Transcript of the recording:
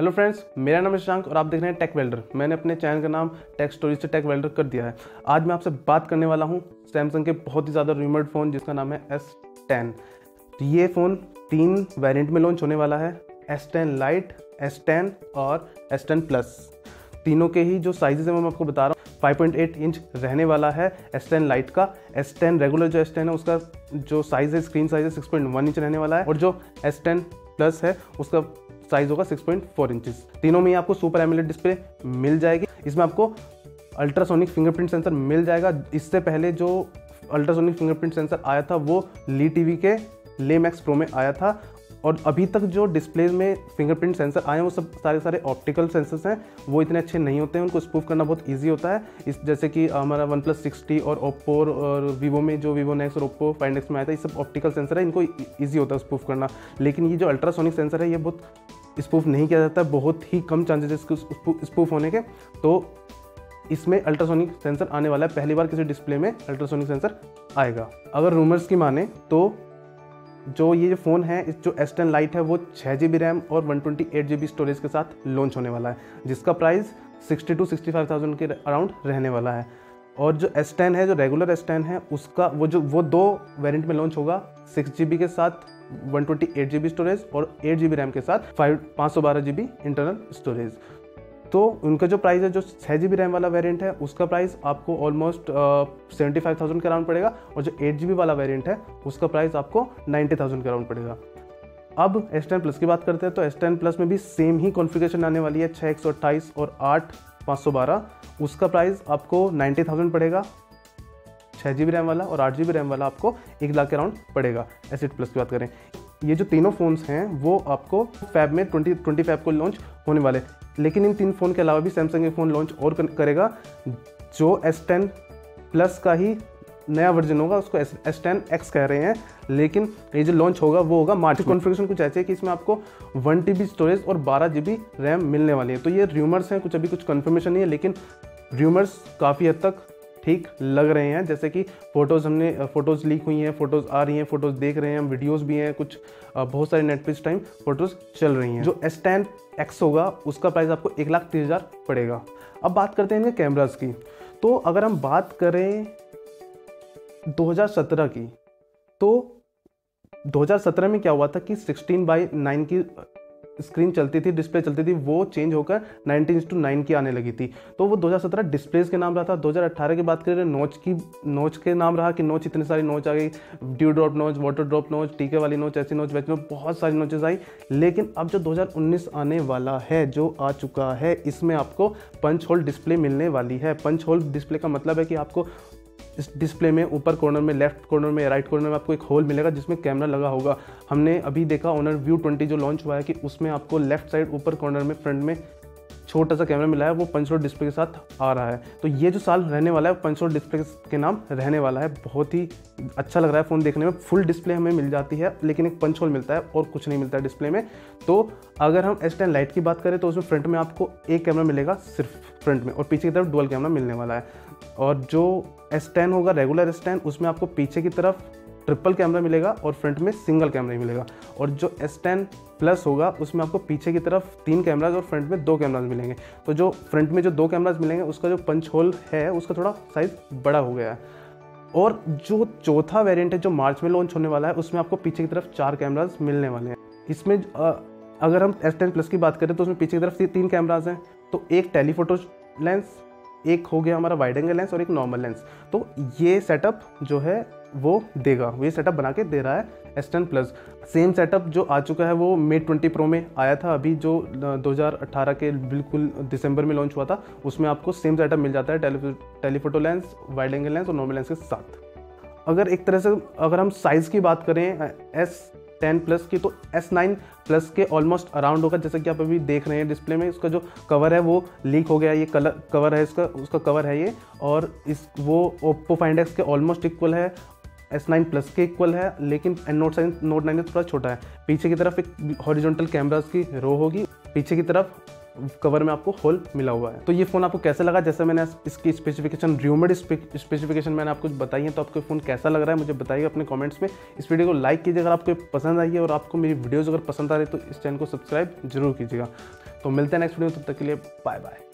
Hello friends, मेरा नाम ईशांक और आप देख रहे हैं टेक वेल्डर। मैंने अपने चैनल का नाम टेक स्टोरीज से टेक वेल्डर कर दिया है। आज मैं आपसे बात करने वाला हूं सैमसंग के बहुत ही ज़्यादा रूमर्ड फ़ोन जिसका नाम है S10। ये फ़ोन 3 वेरिएंट में लॉन्च होने वाला है, S10 लाइट, S10 और S10 प्लस। तीनों के ही जो साइजेज़ हैं मैं आपको बता रहा हूँ। 5.8 इंच रहने वाला है S10 लाइट का। S10 रेगुलर जो S10 है उसका जो साइज़ है, स्क्रीन साइज है 6.1 इंच रहने वाला है, और जो S10 प्लस है उसका साइज होगा 6.4 इंचेस। तीनों में आपको सुपर एमोलेड डिस्प्ले मिल जाएगी। इसमें आपको अल्ट्रासोनिक फिंगरप्रिंट सेंसर मिल जाएगा। इससे पहले जो अल्ट्रासोनिक फिंगरप्रिंट सेंसर आया था वो LeTV के Le Max Pro में आया था, और अभी तक जो डिस्प्लेज में फिंगरप्रिंट सेंसर आए हैं वो सब सारे ऑप्टिकल सेंसर्स हैं। वो इतने अच्छे नहीं होते हैं, उनको स्पूफ करना बहुत ईजी होता है। इस जैसे कि हमारा OnePlus 6T और Oppo और Vivo में जो Vivo Nex और Oppo Find X में आया था, ये सब ऑप्टिकल सेंसर है, इनको ईजी होता है स्पूफ करना। लेकिन ये जो अल्ट्रासोनिक सेंसर है ये बहुत स्पूफ नहीं किया जाता, बहुत ही कम चांसेस इसको स्पूफ होने के। तो इसमें अल्ट्रासोनिक सेंसर आने वाला है, पहली बार किसी डिस्प्ले में अल्ट्रासोनिक सेंसर आएगा। अगर रूमर्स की माने तो जो ये फ़ोन है, इस जो S10 लाइट है वो 6GB रैम और 128GB स्टोरेज के साथ लॉन्च होने वाला है, जिसका प्राइस 60,000 से 65,000 के अराउंड रहने वाला है। और जो S10 है, जो रेगुलर S10 है उसका वो दो वेरिएंट में लॉन्च होगा, 6GB के साथ 128GB स्टोरेज और 8GB रैम के साथ 512GB इंटरनल स्टोरेज। तो उनका जो प्राइस है, जो 6GB रैम वाला वेरिएंट है उसका प्राइस आपको ऑलमोस्ट 75,000 के अराउंड पड़ेगा, और जो 8GB वाला वेरिएंट है उसका प्राइस आपको 90,000 के अराउंड पड़ेगा। अब S10 प्लस की बात करते हैं, तो S10 प्लस में भी सेम ही कॉन्फ़िगरेशन आने वाली है, 6/128 और 8/512। उसका प्राइस आपको 90,000 पड़ेगा, 6GB रैम वाला, और 8GB रैम वाला आपको 1,00,000 के अराउंड पड़ेगा। S10 प्लस की बात करें, ये जो तीनों फ़ोन्स हैं वो आपको फैब में 2025 को लॉन्च होने वाले। लेकिन इन तीन फ़ोन के अलावा भी सैमसंग ये फ़ोन लॉन्च और करेगा, जो S10 प्लस का ही नया वर्जन होगा, उसको S10 X कह रहे हैं। लेकिन ये जो लॉन्च होगा वो होगा मार्च। कॉन्फ़िगरेशन कुछ ऐसे है कि इसमें आपको 1TB स्टोरेज और 12GB रैम मिलने वाली है। तो ये र्यूमर्स हैं, कुछ अभी कुछ कन्फर्मेशन नहीं है, लेकिन र्यूमर्स काफ़ी हद तक ठीक लग रहे हैं। जैसे कि फ़ोटोज़ लीक हुई हैं, फ़ोटोज़ आ रही हैं, फ़ोटोज़ देख रहे हैं हम, वीडियोज़ भी हैं, कुछ बहुत सारे नेट पे इस टाइम फ़ोटोज़ चल रही हैं। जो S10 X होगा उसका प्राइस आपको 1,30,000 पड़ेगा। अब बात करते हैं इनके कैमरास की। तो अगर हम बात करें 2017 की, तो 2017 में क्या हुआ था कि 16:9 की स्क्रीन चलती थी, डिस्प्ले चलती थी, वो चेंज होकर 19:9 की आने लगी थी। तो वो 2017 डिस्प्लेज के नाम रहा था। 2018 की बात करें, नोच के नाम रहा कि नोच, इतने सारी नोच आ गई, dew drop notch, water drop notch, टीके वाली नोच, ऐसी नोच, वैसी नोच, बहुत सारी नोचेज आई। लेकिन अब जो 2019 आने वाला है, जो आ चुका है, इसमें आपको पंच होल डिस्प्ले मिलने वाली है। पंच होल डिस्प्ले का मतलब है कि आपको इस डिस्प्ले में ऊपर कॉर्नर में, लेफ्ट कॉर्नर में, राइट कॉर्नर में आपको एक होल मिलेगा जिसमें कैमरा लगा होगा। हमने अभी देखा ऑनर व्यू 20 जो लॉन्च हुआ है कि उसमें आपको लेफ्ट साइड ऊपर कॉर्नर में, फ्रंट में छोटा सा कैमरा मिला है, वो पंच होल डिस्प्ले के साथ आ रहा है। तो ये जो साल रहने वाला है पंच होल डिस्प्ले के नाम रहने वाला है। बहुत ही अच्छा लग रहा है फ़ोन देखने में। फुल डिस्प्ले हमें मिल जाती है, लेकिन एक पंच होल मिलता है और कुछ नहीं मिलता है डिस्प्ले में। तो अगर हम S10 लाइट की बात करें तो उसमें फ्रंट में आपको एक कैमरा मिलेगा सिर्फ फ्रंट में, और पीछे की तरफ डुअल कैमरा मिलने वाला है। और जो S10 होगा रेगुलर S10, उसमें आपको पीछे की तरफ ट्रिपल कैमरा मिलेगा और फ्रंट में सिंगल कैमरा ही मिलेगा। और जो S10 प्लस होगा उसमें आपको पीछे की तरफ 3 कैमराज और फ्रंट में 2 कैमराज मिलेंगे। तो जो फ्रंट में जो 2 कैमराज मिलेंगे उसका जो पंच होल है उसका थोड़ा साइज़ बड़ा हो गया है। और जो चौथा वेरिएंट है जो मार्च में लॉन्च होने वाला है, उसमें आपको पीछे की तरफ 4 कैमराज मिलने वाले हैं। इसमें अगर हम S10 प्लस की बात करें तो उसमें पीछे की तरफ 3 कैमराज हैं। तो एक टेलीफोटो लेंस, एक हो गया हमारा वाइड एंगल लेंस, और एक नॉर्मल लेंस। तो ये सेटअप जो है वो देगा, ये सेटअप बना के दे रहा है S10 प्लस। सेम सेटअप जो आ चुका है वो Mate 20 Pro में आया था, अभी जो 2018 के बिल्कुल दिसंबर में लॉन्च हुआ था। उसमें आपको सेम सेटअप मिल जाता है, telephoto lens, wide angle lens और नॉर्मल लेंस के साथ। अगर एक तरह से अगर हम साइज़ की बात करें S10 प्लस की, तो S9 प्लस के ऑलमोस्ट अराउंड होगा। जैसे कि आप अभी देख रहे हैं डिस्प्ले में, उसका जो कवर है वो लीक हो गया, ये कलर कवर है, उसका कवर है ये, और इस वो Oppo Find X के ऑलमोस्ट इक्वल है, S9 प्लस के इक्वल है, लेकिन नोट 9 से थोड़ा छोटा है। पीछे की तरफ एक हॉरिजॉन्टल कैमरास की रो होगी, पीछे की तरफ कवर में आपको होल मिला हुआ है। तो ये फ़ोन आपको कैसा लगा? जैसे मैंने इसकी स्पेसिफिकेशन, रूमर्ड स्पेसिफिकेशन मैंने आपको बताई है, तो आपको फ़ोन कैसा लग रहा है मुझे बताइए अपने कमेंट्स में। इस वीडियो को लाइक कीजिए अगर आपको पसंद आई है, और आपको मेरी वीडियोज़ अगर पसंद आ रही है तो इस चैनल को सब्सक्राइब जरूर कीजिएगा। तो मिलते हैं नेक्स्ट वीडियो में, तब तक के लिए बाय बाय।